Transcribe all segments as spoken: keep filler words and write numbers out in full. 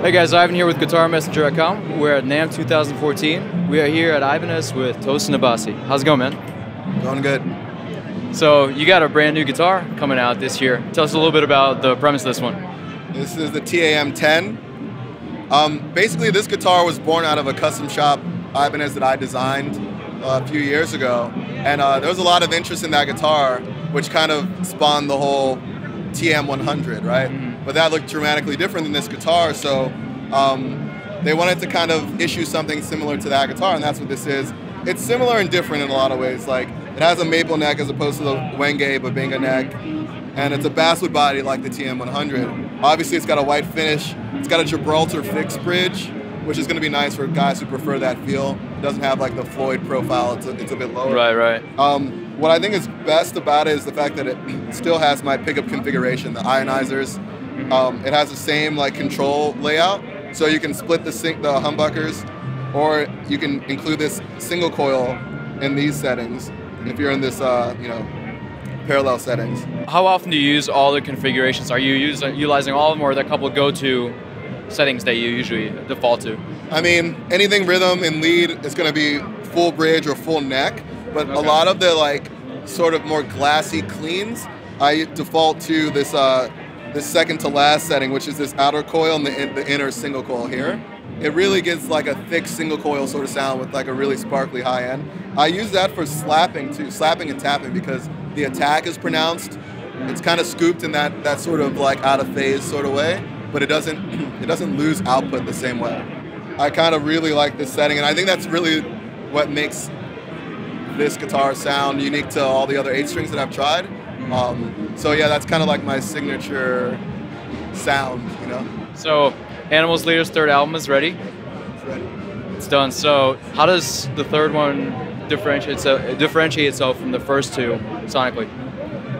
Hey guys, Ivan here with guitar messenger dot com. We're at NAMM two thousand fourteen. We are here at Ibanez with Tosin Abasi. How's it going, man? Going good. So you got a brand new guitar coming out this year. Tell us a little bit about the premise of this one. This is the T A M ten. Um, basically, this guitar was born out of a custom shop Ibanez that I designed uh, a few years ago. And uh, there was a lot of interest in that guitar, which kind of spawned the whole T A M one hundred, right? Mm-hmm. But that looked dramatically different than this guitar, so um, they wanted to kind of issue something similar to that guitar, and that's what this is. It's similar and different in a lot of ways. Like, it has a maple neck as opposed to the Wenge, Babinga neck, and it's a basswood body like the T A M one hundred. Obviously, it's got a white finish. It's got a Gibraltar fixed bridge, which is going to be nice for guys who prefer that feel. It doesn't have like the Floyd profile. It's a, it's a bit lower. Right, right. Um, what I think is best about it is the fact that it still has my pickup configuration, the ionizers. Um, it has the same like control layout, so you can split the sink, the humbuckers, or you can include this single coil in these settings if you're in this uh, you know parallel settings. How often do you use all the configurations? Are you using, utilizing all of them, or are there a couple of go-to settings that you usually default to? I mean, anything rhythm and lead is going to be full bridge or full neck, but okay. A lot of the like sort of more glassy cleans, I default to this. Uh, The second to last setting, which is this outer coil and the, in, the inner single coil here. It really gives like a thick single coil sort of sound with like a really sparkly high end. I use that for slapping too, slapping and tapping, because the attack is pronounced. It's kind of scooped in that, that sort of like out of phase sort of way, but it doesn't, it doesn't lose output the same way. I kind of really like this setting, and I think that's really what makes this guitar sound unique to all the other eight strings that I've tried. Um, so yeah, that's kind of like my signature sound, you know? So, Animals Leaders' third album is ready. It's ready. It's done. So, how does the third one differentiate, uh, differentiate itself from the first two sonically?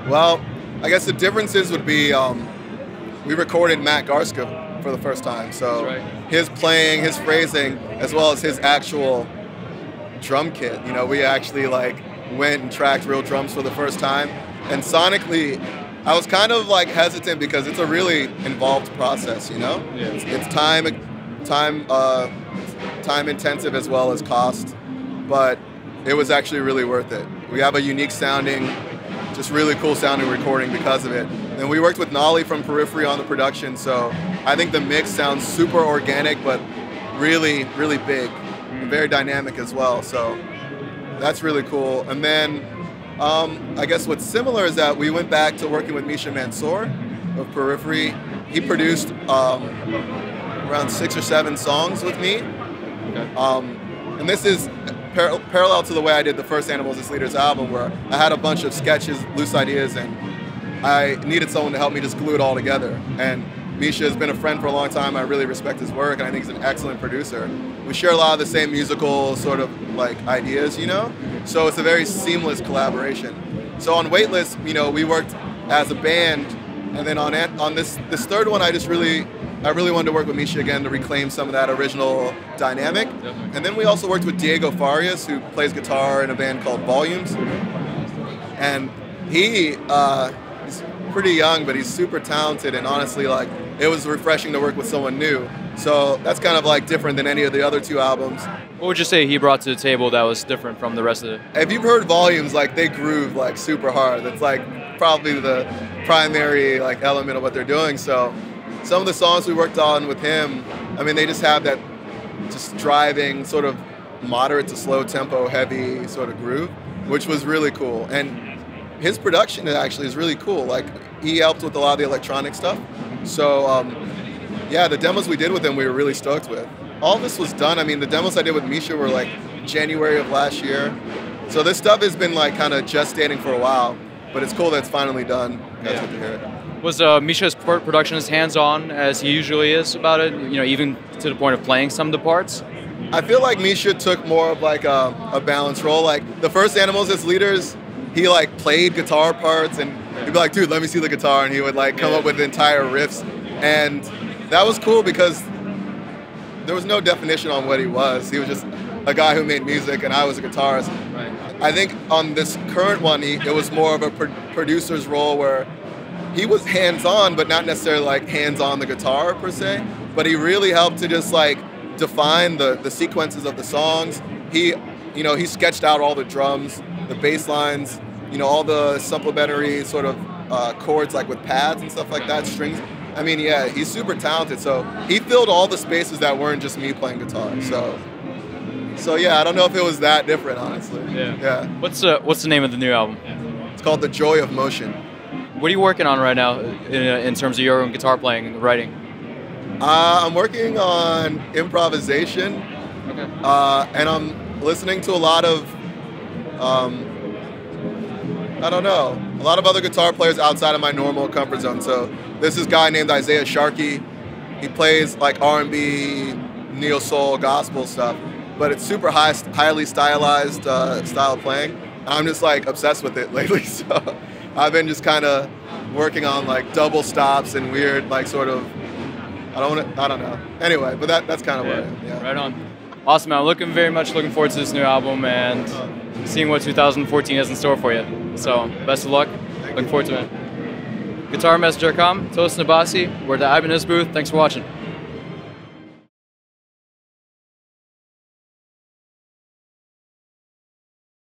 Well, I guess the differences would be um, we recorded Matt Garstka for the first time. So, right. His playing, his phrasing, as well as his actual drum kit. You know, we actually like went and tracked real drums for the first time. And sonically, I was kind of like hesitant because it's a really involved process, you know? Yeah. It's, it's time, time, uh, time intensive as well as cost, but it was actually really worth it. We have a unique sounding, just really cool sounding recording because of it. And we worked with Nolly from Periphery on the production, so I think the mix sounds super organic, but really, really big, and very dynamic as well. So that's really cool. And then, Um, I guess what's similar is that we went back to working with Misha Mansoor of Periphery. He produced um, around six or seven songs with me. Okay. Um, and this is par parallel to the way I did the first Animals as Leaders album, where I had a bunch of sketches, loose ideas, and I needed someone to help me just glue it all together. And Misha has been a friend for a long time. I really respect his work, and I think he's an excellent producer. We share a lot of the same musical sort of like ideas, you know? So it's a very seamless collaboration. So on Waitlist, you know, we worked as a band, and then on on this this third one, I just really, I really wanted to work with Misha again to reclaim some of that original dynamic. And then we also worked with Diego Farias, who plays guitar in a band called Volumes, and he uh, is pretty young, but he's super talented. And honestly, like, it was refreshing to work with someone new. So that's kind of like different than any of the other two albums. What would you say he brought to the table that was different from the rest of it? If you've heard Volumes, like, they groove like super hard. That's like probably the primary like element of what they're doing. So some of the songs we worked on with him, I mean, they just have that just driving sort of moderate to slow tempo, heavy sort of groove, which was really cool. And his production actually is really cool. Like, he helped with a lot of the electronic stuff. So um, yeah, the demos we did with him, we were really stoked with. All this was done, I mean, the demos I did with Misha were like January of last year. So this stuff has been like kind of gestating for a while, but it's cool that it's finally done. That's yeah. Good to hear it. Was uh, Misha's production as hands-on as he usually is about it, you know, even to the point of playing some of the parts? I feel like Misha took more of like a, a balanced role. Like, the first Animals as Leaders, he like played guitar parts, and he'd be like, dude, let me see the guitar. And he would like come yeah. up with entire riffs. And that was cool because there was no definition on what he was. He was just a guy who made music, and I was a guitarist. Right. I think on this current one, he, it was more of a pro producer's role where he was hands-on, but not necessarily like hands-on the guitar per se. but he really helped to just like define the, the sequences of the songs. He, you know, he sketched out all the drums, the bass lines, you know, all the supplementary sort of uh, chords like with pads and stuff like that, strings. I mean, yeah, he's super talented. So he filled all the spaces that weren't just me playing guitar. So, so yeah, I don't know if it was that different, honestly. Yeah. Yeah. What's uh, what's the name of the new album? It's called The Joy of Motion. What are you working on right now in, in terms of your own guitar playing and writing? Uh, I'm working on improvisation. Okay. Uh, and I'm listening to a lot of, um, I don't know, a lot of other guitar players outside of my normal comfort zone. So this is a guy named Isaiah Sharkey. He plays like R and B, neo soul, gospel stuff, but it's super high, highly stylized uh, style of playing. I'm just like obsessed with it lately. So I've been just kind of working on like double stops and weird, like sort of, I don't wanna, I don't know. Anyway, but that, that's kind of yeah, what I yeah. Right on. Awesome, man. I'm looking very much looking forward to this new album and seeing what two thousand fourteen has in store for you. So best of luck. Thank looking you. forward to it. guitar messenger dot com, Tosin Abasi. We're at the Ibanez booth. Thanks for watching.